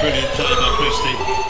Brilliant time by Christie.